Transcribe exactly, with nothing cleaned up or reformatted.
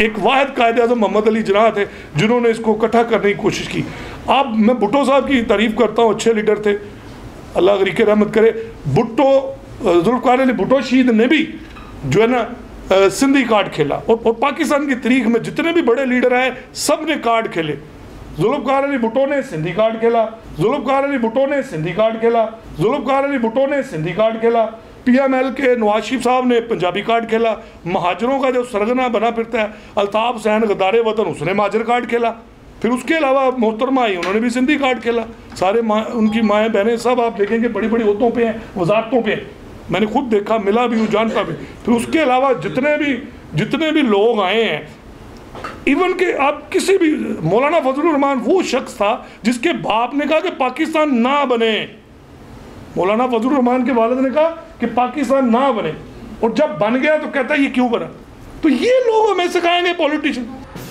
एक वाहिद कायदे आज़म मोहम्मद अली जिन्नाह थे जिन्होंने इसको इकट्ठा करने की कोशिश की। अब मैं भुट्टो साहब की तारीफ़ करता हूँ, अच्छे लीडर थे, अल्लाह गरीके रहमत करे। भुट्टो जुल्फ़िकार अली भुट्टो शहीद ने भी जो है ना सिंधी कार्ड खेला, और, और पाकिस्तान की तारीख में जितने भी बड़े लीडर आए सब ने कार्ड खेले। जुल्फ़िकार अली भुट्टो ने सिंधी कार्ड खेला, जुल्फ़िकार अली भुट्टो ने सिंधी कार्ड खेला, जुल्फ़िकार अली भुट्टो ने सिंधी कार्ड खेला। पी एम एल के नवाज शरीफ साहब ने पंजाबी कार्ड खेला। महाजरों का जो सरगना बना फिरता है अल्ताफ हुसैन गद्दारे वतन, उसने महाजर कार्ड खेला। फिर उसके अलावा मोहतरमा आई, उन्होंने भी सिंधी कार्ड खेला। सारे माँ उनकी माएँ बहनें सब आप देखेंगे बड़ी बड़ी ओतों पे हैं, वजारतों पे हैं, मैंने खुद देखा, मिला भी हूँ, जानता भी। फिर उसके अलावा जितने भी जितने भी लोग आए हैं, इवन के आप किसी भी, मौलाना फजलुर रहमान वो शख्स था जिसके बाप ने कहा कि पाकिस्तान ना बने। मौलाना फजलुर रहमान के वालिद ने कहा कि पाकिस्तान ना बने, और जब बन गया तो कहता है ये क्यों बना। तो ये लोग हमें सिखाएंगे पॉलिटिशियन।